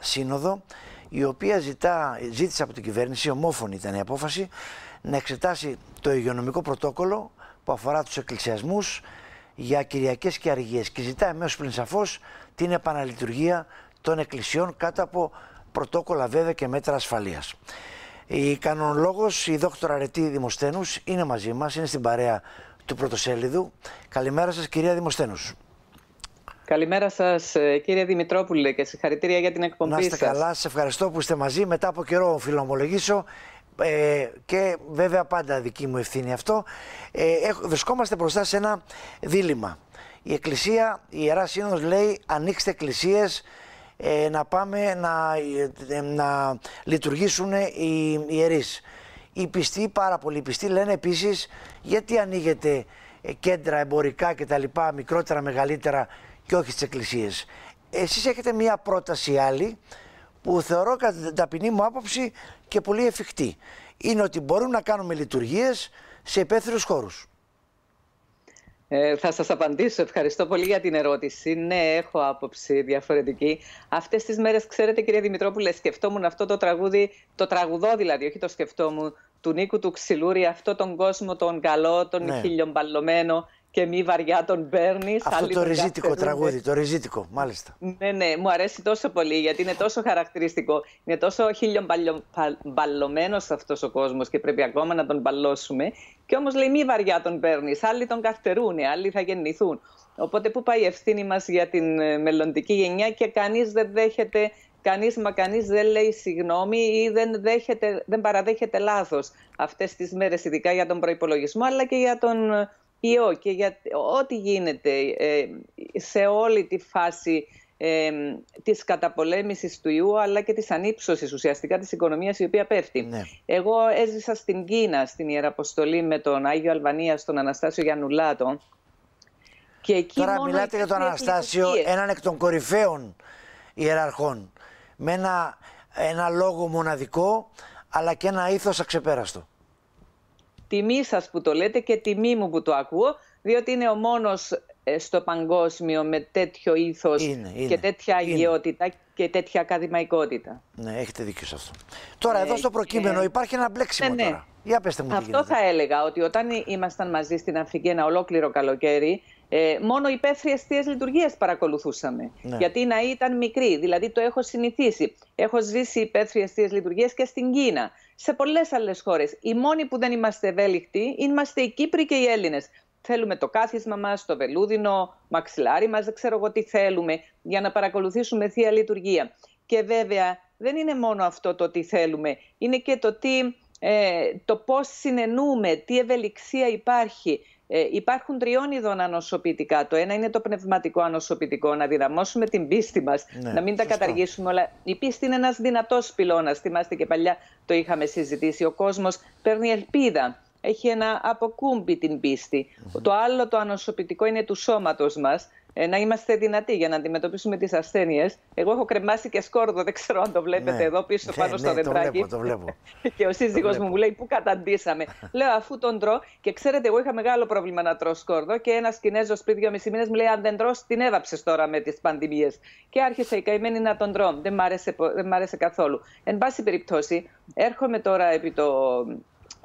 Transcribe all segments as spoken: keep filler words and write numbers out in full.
σύνοδο, η οποία ζητά, ζήτησε από την κυβέρνηση, ομόφωνη ήταν η απόφαση, να εξετάσει το υγειονομικό πρωτόκολλο που αφορά τους εκκλησιασμούς για Κυριακές και Αργίες και ζητά εμέσως πλην σαφώς την επαναλειτουργία των εκκλησιών κάτω από πρωτόκολλα βέβαια και μέτρα ασφαλείας. Η κανονολόγος, η δόκτωρα Αρετή Δημοσθένους, είναι μαζί μας, είναι στην παρέα του Πρωτοσέλιδου. Καλημέρα σας, κυρία Δημοσθένους. Καλημέρα σας, κύριε Δημητρόπουλε, και συγχαρητήρια για την εκπομπή. Να είστε σας καλά, σας ευχαριστώ που είστε μαζί. Μετά από καιρό, φιλοομολογήσω, ε, και βέβαια πάντα δική μου ευθύνη αυτό. Ε, ε, βρισκόμαστε μπροστά σε ένα δίλημμα. Η Εκκλησία, η Ιερά Σύνοδος λέει ανοίξτε εκκλησίες, ε, να πάμε να, ε, να λειτουργήσουν οι ιερείς. Οι πιστοί, πάρα πολλοί πιστοί, λένε επίσης γιατί ανοίγεται κέντρα εμπορικά και τα λοιπά, μικρότερα, μεγαλύτερα, και όχι στις εκκλησίες. Εσείς έχετε μία πρόταση άλλη που θεωρώ κατά την ταπεινή μου άποψη και πολύ εφικτή. Είναι ότι μπορούμε να κάνουμε λειτουργίες σε υπαίθριους χώρους. Ε, θα σας απαντήσω. Ευχαριστώ πολύ για την ερώτηση. Ναι, έχω άποψη διαφορετική. Αυτές τις μέρες, ξέρετε, κυρία Δημητρόπουλε, σκεφτόμουν αυτό το τραγούδι, το τραγουδό δηλαδή, όχι το σκεφτόμουν, του Νίκου του Ξυλούρη, αυτό τον κόσμο, τον καλό, τον ναι. χιλιομπαλωμένο, και μη βαριά τον παίρνεις. Αυτό το ριζίτικο τραγούδι, το ριζίτικο, μάλιστα. Ναι, ναι, μου αρέσει τόσο πολύ γιατί είναι τόσο χαρακτηριστικό. Είναι τόσο χιλιομπαλωμένος αυτός ο κόσμος και πρέπει ακόμα να τον μπαλώσουμε. Και όμως λέει μη βαριά τον παίρνεις. Άλλοι τον καρτερούνε, άλλοι θα γεννηθούν. Οπότε πού πάει η ευθύνη μας για την μελλοντική γενιά και κανείς δεν δέχεται. Κανείς μα κανείς δεν λέει συγγνώμη ή δεν, δέχεται, δεν παραδέχεται λάθος αυτές τις μέρες, ειδικά για τον προϋπολογισμό αλλά και για τον ιό και για ό,τι γίνεται ε, σε όλη τη φάση ε, της καταπολέμησης του ιού αλλά και της ανύψωσης ουσιαστικά της οικονομίας η οποία πέφτει. Ναι. Εγώ έζησα στην Κίνα, στην Ιεραποστολή με τον Άγιο Αλβανία, στον Αναστάσιο Γιαννουλάτο. Και εκεί τώρα μιλάτε για τον Αναστάσιο, έναν εκ των κορυφαίων ιεραρχών, με ένα, ένα λόγο μοναδικό αλλά και ένα ήθος αξεπέραστο. Τιμή σας που το λέτε και τιμή μου που το ακούω, διότι είναι ο μόνος στο παγκόσμιο με τέτοιο ήθος είναι, είναι, και τέτοια αγιότητα είναι. Και τέτοια ακαδημαϊκότητα. Ναι, έχετε δίκιο σε αυτό. Τώρα, ε, εδώ στο προκείμενο ε, υπάρχει ένα μπλέξιμο ναι, ναι. τώρα. Για πέστε μου. Αυτό θα έλεγα, ότι όταν ήμασταν μαζί στην Αφρική ένα ολόκληρο καλοκαίρι, ε, μόνο υπαίθριες λειτουργίες παρακολουθούσαμε. Ναι. Γιατί να ήταν μικρή, δηλαδή το έχω συνηθίσει. Έχω ζήσει υπαίθριες λειτουργίες και στην Κίνα, σε πολλές άλλες χώρες. Οι μόνοι που δεν είμαστε ευέλικτοι είμαστε οι Κύπροι και οι Έλληνες. Θέλουμε το κάθισμα μας, το βελούδινο μαξιλάρι μας, δεν ξέρω εγώ τι θέλουμε, για να παρακολουθήσουμε θεία λειτουργία. Και βέβαια δεν είναι μόνο αυτό το τι θέλουμε, είναι και το, τι, ε, το πώς συνενούμε, τι ευελιξία υπάρχει. Ε, υπάρχουν τριών ειδών ανοσοποιητικά. Το ένα είναι το πνευματικό ανοσοποιητικό, να δυναμώσουμε την πίστη μας, ναι, να μην τα καταργήσουμε όλα. Η πίστη είναι ένας δυνατός πυλώνας. Θυμάστε και παλιά το είχαμε συζητήσει. Ο κόσμος παίρνει ελπίδα. Έχει ένα αποκούμπι την πίστη. Mm-hmm. Το άλλο το ανοσοποιητικό είναι του σώματος μας. Ε, να είμαστε δυνατοί για να αντιμετωπίσουμε τις ασθένειες. Εγώ έχω κρεμάσει και σκόρδο, δεν ξέρω αν το βλέπετε ναι. εδώ πίσω ναι, πάνω ναι, στο δεντράκι. Το βλέπω, το βλέπω. Και ο σύζυγός μου μου λέει πού καταντήσαμε. Λέω αφού τον τρώω, και ξέρετε, εγώ είχα μεγάλο πρόβλημα να τρώω σκόρδο. Και ένας Κινέζος πριν δύο μισή μήνες μου λέει αν δεν τρως την έδαψες τώρα με τις πανδημίες. Και άρχισα η καημένη να τον τρώω. Δεν μ' άρεσε, δεν μ' άρεσε καθόλου. Εν πάση περιπτώσει, έρχομαι τώρα επί το.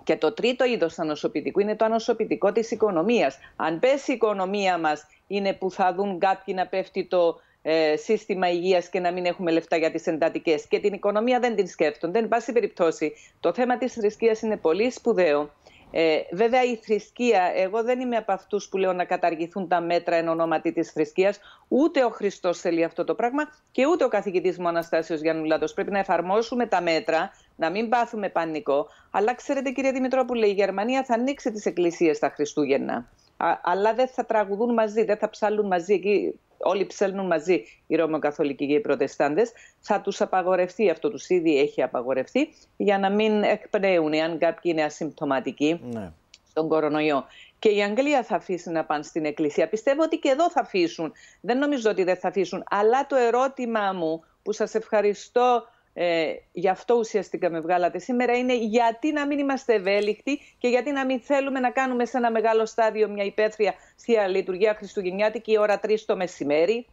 Και το τρίτο είδος ανοσοποιητικού είναι το ανοσοποιητικό της οικονομίας. Αν πέσει η οικονομία μας, είναι που θα δουν κάποιοι να πέφτει το ε, σύστημα υγείας και να μην έχουμε λεφτά για τις εντατικές. Και την οικονομία δεν την σκέφτονται. Εν πάση περιπτώσει, το θέμα της θρησκείας είναι πολύ σπουδαίο. Ε, βέβαια, η θρησκεία, εγώ δεν είμαι από αυτούς που λέω να καταργηθούν τα μέτρα εν ονόματι της θρησκείας. Ούτε ο Χριστός θέλει αυτό το πράγμα και ούτε ο καθηγητής μου Αναστάσιος Γιαννουλάτος. Πρέπει να εφαρμόσουμε τα μέτρα, να μην πάθουμε πανικό. Αλλά ξέρετε, κύριε Δημητρόπουλε, η Γερμανία θα ανοίξει τις εκκλησίες τα Χριστούγεννα. Α, αλλά δεν θα τραγουδούν μαζί, δεν θα ψάλλουν μαζί. Εκεί όλοι ψέλνουν μαζί, οι Ρωμαιοκαθολικοί και οι Προτεστάντες. Θα τους απαγορευτεί αυτό, τους ήδη έχει απαγορευτεί, για να μην εκπνέουν, εάν κάποιοι είναι ασυμπτωματικοί ναι. στον κορονοϊό. Και η Αγγλία θα αφήσει να πάνε στην εκκλησία. Πιστεύω ότι και εδώ θα αφήσουν. Δεν νομίζω ότι δεν θα αφήσουν. Αλλά το ερώτημά μου, που σας ευχαριστώ. Ε, γι' αυτό ουσιαστικά με βγάλατε σήμερα, είναι γιατί να μην είμαστε ευέλικτοι και γιατί να μην θέλουμε να κάνουμε σε ένα μεγάλο στάδιο μια υπαίθρια θεία λειτουργία χριστουγεννιάτικη ώρα τρεις το μεσημέρι.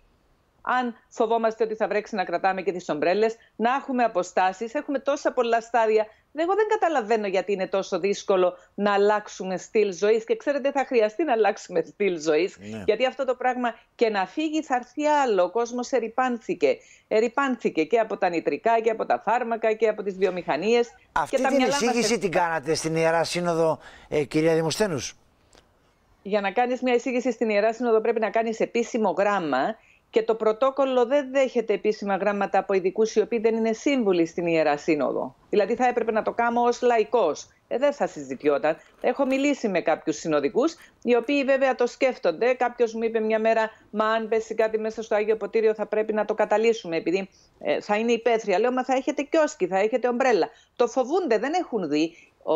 αν φοβόμαστε ότι θα βρέξει, να κρατάμε και τις ομπρέλες, να έχουμε αποστάσεις. Έχουμε τόσα πολλά στάδια. Εγώ δεν καταλαβαίνω γιατί είναι τόσο δύσκολο να αλλάξουμε στυλ ζωής. Και ξέρετε, θα χρειαστεί να αλλάξουμε στυλ ζωής. Ναι. Γιατί αυτό το πράγμα και να φύγει θα έρθει άλλο. Ο κόσμος ερυπάνθηκε. Ερυπάνθηκε και από τα νητρικά και από τα φάρμακα και από τις βιομηχανίες. Αυτή και την εισήγηση την κάνατε στην Ιερά Σύνοδο, ε, κυρία Δημοσθένους? Για να κάνεις μια εισήγηση στην Ιερά Σύνοδο πρέπει να κάνεις επίσημο γράμμα. Και το πρωτόκολλο δεν δέχεται επίσημα γράμματα από ειδικούς οι οποίοι δεν είναι σύμβουλοι στην Ιερά Σύνοδο. Δηλαδή θα έπρεπε να το κάνω ως λαϊκός. Ε, δεν θα συζητιόταν. Έχω μιλήσει με κάποιους συνοδικούς, οι οποίοι βέβαια το σκέφτονται. Κάποιος μου είπε μια μέρα, μα αν πέσει κάτι μέσα στο Άγιο Ποτήριο θα πρέπει να το καταλύσουμε, επειδή ε, θα είναι υπαίθρια. Λέω, μα θα έχετε κιόσκι, θα έχετε ομπρέλα. Το φοβούνται, δεν έχουν δει. Ο...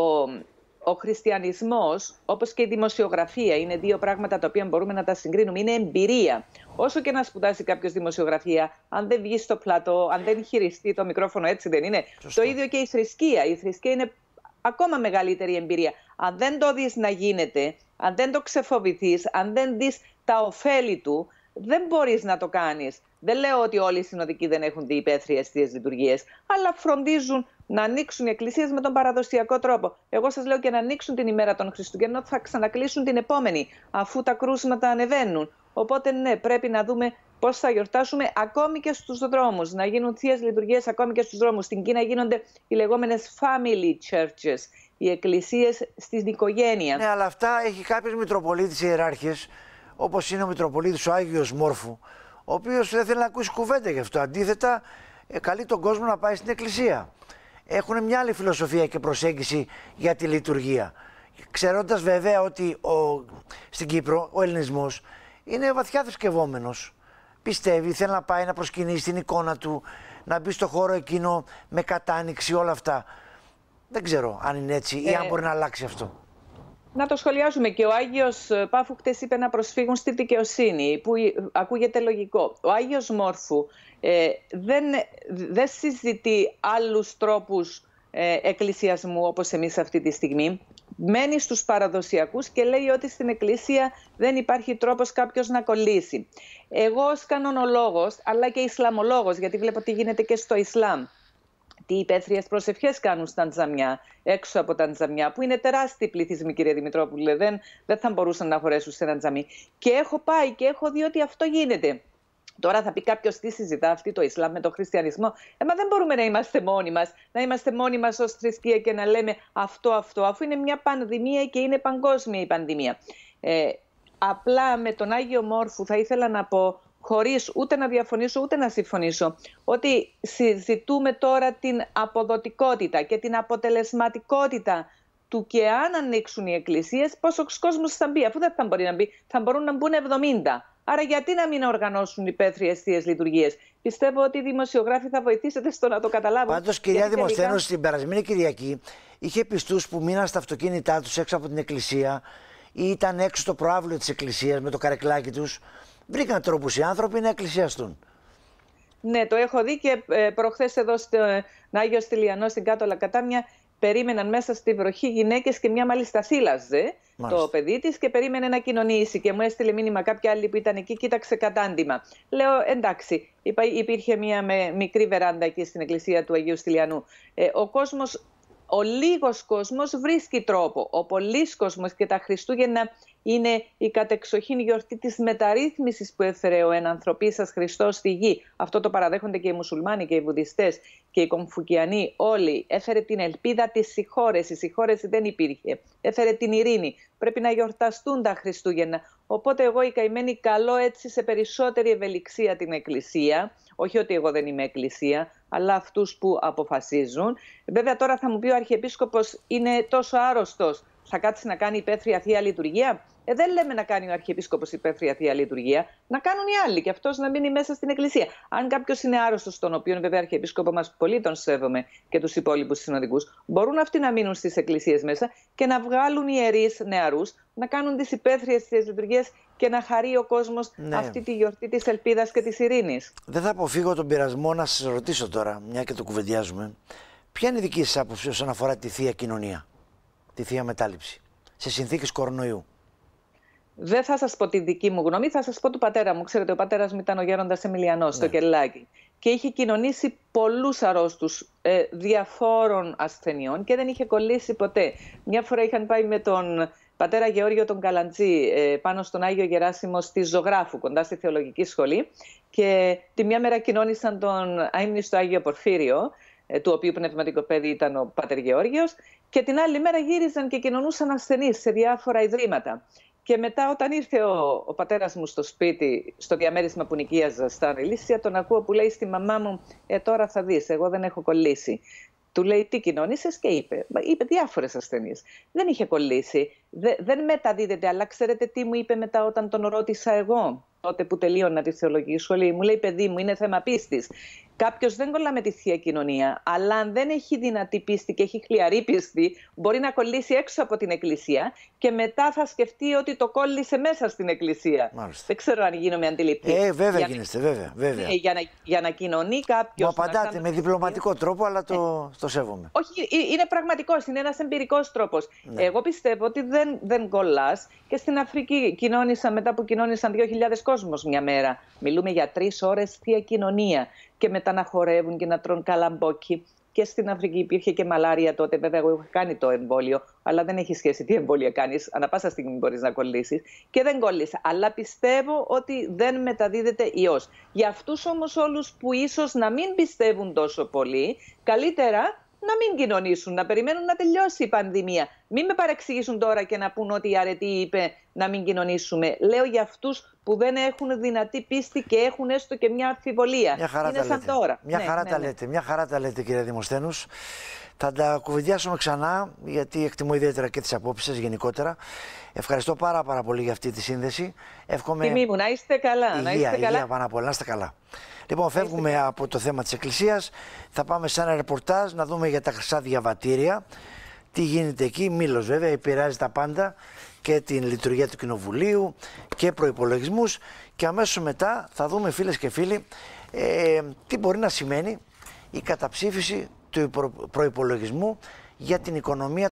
Ο χριστιανισμός, όπως και η δημοσιογραφία, είναι δύο πράγματα τα οποία μπορούμε να τα συγκρίνουμε. Είναι εμπειρία. Όσο και να σπουδάσει κάποιος δημοσιογραφία, αν δεν βγει στο πλατό, αν δεν χειριστεί το μικρόφωνο, έτσι δεν είναι? Σωστά. Το ίδιο και η θρησκεία. Η θρησκεία είναι ακόμα μεγαλύτερη εμπειρία. Αν δεν το δεις να γίνεται, αν δεν το ξεφοβηθείς, αν δεν δεις τα ωφέλη του, δεν μπορείς να το κάνεις. Δεν λέω ότι όλοι οι συνοδικοί δεν έχουν δει υπαίθριες θείες λειτουργίες, αλλά φροντίζουν να ανοίξουν οι εκκλησίες με τον παραδοσιακό τρόπο. Εγώ σας λέω και να ανοίξουν την ημέρα των Χριστουγέννων, θα ξανακλείσουν την επόμενη, αφού τα κρούσματα ανεβαίνουν. Οπότε ναι, πρέπει να δούμε πώς θα γιορτάσουμε ακόμη και στους δρόμους, να γίνουν θείες λειτουργίες ακόμη και στους δρόμους. Στην Κίνα γίνονται οι λεγόμενες family churches, οι εκκλησίες στην οικογένεια. Ναι, αλλά αυτά έχει κάποιος Μητροπολίτης ιεράρχες, όπως είναι ο Μητροπολίτης ο Άγιος Μόρφου, ο οποίος δεν θέλει να ακούσει κουβέντα γι' αυτό. Αντίθετα, καλεί τον κόσμο να πάει στην εκκλησία. Έχουν μια άλλη φιλοσοφία και προσέγγιση για τη λειτουργία. Ξέροντας βέβαια ότι ο, στην Κύπρο ο ελληνισμός είναι βαθιά θρησκευόμενος. Πιστεύει, θέλει να πάει να προσκυνήσει την εικόνα του, να μπει στο χώρο εκείνο με κατάνοιξη, όλα αυτά. Δεν ξέρω αν είναι έτσι ή αν μπορεί να αλλάξει αυτό. Να το σχολιάζουμε. Και ο Άγιος Πάφουκτης είπε να προσφύγουν στη δικαιοσύνη, που ακούγεται λογικό. Ο Άγιος Μόρφου ε, δεν, δεν συζητεί άλλους τρόπους ε, εκκλησιασμού όπως εμείς αυτή τη στιγμή. Μένει στους παραδοσιακούς και λέει ότι στην εκκλησία δεν υπάρχει τρόπος κάποιος να κολλήσει. Εγώ ως κανονολόγος, αλλά και ισλαμολόγος, γιατί βλέπω τι γίνεται και στο Ισλάμ, τι υπαίθριες προσευχές κάνουν στα τζαμιά, έξω από τα τζαμιά, που είναι τεράστιοι πληθυσμοί, κυρία Δημητρόπουλε. Δεν, δεν θα μπορούσαν να χωρέσουν σε ένα τζαμί. Και έχω πάει και έχω δει ότι αυτό γίνεται. Τώρα θα πει κάποιος, τι συζητά αυτή το Ισλάμ με το χριστιανισμό? Ε, μα δεν μπορούμε να είμαστε μόνοι μας, να είμαστε μόνοι μας ως θρησκεία και να λέμε αυτό, αυτό, αφού είναι μια πανδημία και είναι παγκόσμια η πανδημία. Ε, απλά με τον Άγιο Μόρφου θα ήθελα να πω, χωρίς ούτε να διαφωνήσω ούτε να συμφωνήσω, ότι συζητούμε τώρα την αποδοτικότητα και την αποτελεσματικότητα του, και αν ανοίξουν οι εκκλησίες πόσο κόσμος θα μπει, αφού δεν θα μπορεί να μπει, θα μπορούν να μπουν εβδομήντα. Άρα γιατί να μην οργανώσουν υπαίθριες θείες λειτουργίες? Πιστεύω ότι οι δημοσιογράφοι θα βοηθήσετε στο να το καταλάβουν. Πάντως, κυρία Δημοσθένου, στην περασμένη Κυριακή είχε πιστούς που μείναν στα αυτοκίνητά τους έξω από την εκκλησία ή ήταν έξω στο προάβλιο της εκκλησίας με το καρεκλάκι τους. Βρήκαν τρόπους οι άνθρωποι να εκκλησιαστούν. Ναι, το έχω δει και προχθές εδώ στον Άγιο Στυλιανό, στην Κάτω Λακατάμια, περίμεναν μέσα στη βροχή γυναίκες και μια μάλιστα θύλαζε το παιδί της και περίμενε να κοινωνήσει. Και μου έστειλε μήνυμα κάποια άλλη που ήταν εκεί, κοίταξε κατάντημα. Λέω, εντάξει, υπήρχε μια μικρή βεράντα εκεί στην εκκλησία του Αγίου Στυλιανού. Ο κόσμος, ο λίγος κόσμος βρίσκει τρόπο. Ο πολλής κόσμος και τα Χριστούγεννα είναι η κατεξοχήν γιορτή της μεταρρύθμισης που έφερε ο ενανθρωπίσας Χριστός στη γη. Αυτό το παραδέχονται και οι μουσουλμάνοι και οι βουδιστές και οι κομφουκιανοί όλοι. Έφερε την ελπίδα της συγχώρεσης. Η συγχώρεση δεν υπήρχε. Έφερε την ειρήνη. Πρέπει να γιορταστούν τα Χριστούγεννα. Οπότε εγώ η καημένη καλώ έτσι σε περισσότερη ευελιξία την εκκλησία. Όχι ότι εγώ δεν είμαι εκκλησία, αλλά αυτούς που αποφασίζουν. Βέβαια τώρα θα μου πει ο Αρχιεπίσκοπος είναι τόσο άρρωστος, θα κάτσει να κάνει υπαίθρια θεία λειτουργία. Ε, δεν λέμε να κάνει ο Αρχιεπίσκοπος υπαίθρια θεία λειτουργία, να κάνουν οι άλλοι και αυτός να μείνει μέσα στην εκκλησία. Αν κάποιος είναι άρρωστος, τον οποίο βέβαια Αρχιεπίσκοπο μας πολύ τον σέβομαι και τους υπόλοιπους συνοδικούς, μπορούν αυτοί να μείνουν στις εκκλησίες μέσα και να βγάλουν ιερείς νεαρούς, να κάνουν τις υπαίθριες θείες λειτουργίες και να χαρεί ο κόσμος, ναι, αυτή τη γιορτή της ελπίδας και της ειρήνης. Δεν θα αποφύγω τον πειρασμό να σας ρωτήσω τώρα, μια και το κουβεντιάζουμε, ποια είναι η δική σας άποψη όσον αφορά τη θεία κοινωνία, τη θεία μετάληψη, σε συνθήκες κορονοϊού? Δεν θα σας πω τη δική μου γνώμη, θα σας πω του πατέρα μου. Ξέρετε, ο πατέρας μου ήταν ο Γέροντας Εμιλιανός, ναι, στο Κελάκι. Και είχε κοινωνήσει πολλούς αρρώστους ε, διαφόρων ασθενειών και δεν είχε κολλήσει ποτέ. Μια φορά είχαν πάει με τον πατέρα Γεώργιο τον Καλαντζή ε, πάνω στον Άγιο Γεράσιμο στη Ζωγράφου, κοντά στη θεολογική σχολή. Και τη μια μέρα κοινώνησαν τον αείμνηστο Άγιο Πορφύριο, ε, του οποίου πνευματικό παιδί ήταν ο πατέρ Γεώργιος. Και την άλλη μέρα γύριζαν και κοινωνούσαν ασθενείς σε διάφορα ιδρύματα. Και μετά όταν ήρθε ο, ο πατέρας μου στο σπίτι, στο διαμέρισμα που νοικίαζα στα Ανελίσσια, τον ακούω που λέει στη μαμά μου, ε τώρα θα δεις, εγώ δεν έχω κολλήσει. Του λέει τι κοινώνησες και είπε, είπε διάφορες ασθενείς. Δεν είχε κολλήσει, Δε, δεν μεταδίδεται, αλλά ξέρετε τι μου είπε μετά όταν τον ρώτησα εγώ, τότε που τελείωνα τη θεολογική σχολή. Μου λέει, παιδί μου, είναι θέμα πίστης. Κάποιος δεν κολλά με τη Θεία Κοινωνία, αλλά αν δεν έχει δυνατή πίστη και έχει χλιαρή πίστη, μπορεί να κολλήσει έξω από την Εκκλησία και μετά θα σκεφτεί ότι το κόλλησε μέσα στην Εκκλησία. Μάλιστα. Δεν ξέρω αν γίνομαι αντιληπτή. Ε, βέβαια για... γίνεστε, βέβαια. βέβαια. Ε, για, να, για να κοινωνεί κάποιος. Μου απαντάτε να... με διπλωματικό τρόπο, αλλά το, ε, το σέβομαι. Όχι, είναι πραγματικός, είναι ένας εμπειρικός τρόπος. Ναι. Εγώ πιστεύω ότι δεν, δεν κολλάς και στην Αφρική κοινώνησα μετά που κοινώνησαν δύο χιλιάδες κόσμος μια μέρα. Μιλούμε για τρεις ώρες Θεία Κοινωνία. Και μετά να χορεύουν και να τρώνε καλαμπόκι. Και στην Αφρική υπήρχε και μαλάρια τότε. Βέβαια, εγώ είχα κάνει το εμβόλιο, αλλά δεν έχει σχέση τι εμβόλια κάνεις. Ανά πάσα στιγμή μπορείς να κολλήσεις. Και δεν κολλήσα. Αλλά πιστεύω ότι δεν μεταδίδεται ιός. Για αυτούς όμως όλους που ίσως να μην πιστεύουν τόσο πολύ, καλύτερα να μην κοινωνήσουν, να περιμένουν να τελειώσει η πανδημία. Μην με παρεξηγήσουν τώρα και να πούν ότι η Αρετή είπε να μην κοινωνήσουμε. Λέω για αυτούς που δεν έχουν δυνατή πίστη και έχουν έστω και μια αμφιβολία. Μια χαρά Είναι τα λέτε. Σαν τώρα. Μια, ναι, χαρά ναι, τα ναι. λέτε. μια χαρά τα λέτε, κύριε Δημοσθένους. Θα τα κουβεντιάσουμε ξανά, γιατί εκτιμώ ιδιαίτερα και τις απόψεις σας γενικότερα. Ευχαριστώ πάρα, πάρα πολύ για αυτή τη σύνδεση. Εύχομαι... Τιμή μου, να είστε καλά. Υγεία, να είστε καλά. Υγεία, πάνω απ' όλα, να είστε καλά. Λοιπόν, φεύγουμε από το θέμα της Εκκλησίας. Θα πάμε σε ένα ρεπορτάζ να δούμε για τα χρυσά διαβατήρια. Τι γίνεται εκεί. Μήλος, βέβαια, επηρεάζει τα πάντα και την λειτουργία του Κοινοβουλίου και προϋπολογισμούς. Και αμέσως μετά θα δούμε, φίλες και φίλοι, ε, τι μπορεί να σημαίνει η καταψήφιση του προϋπολογισμού για την οικονομία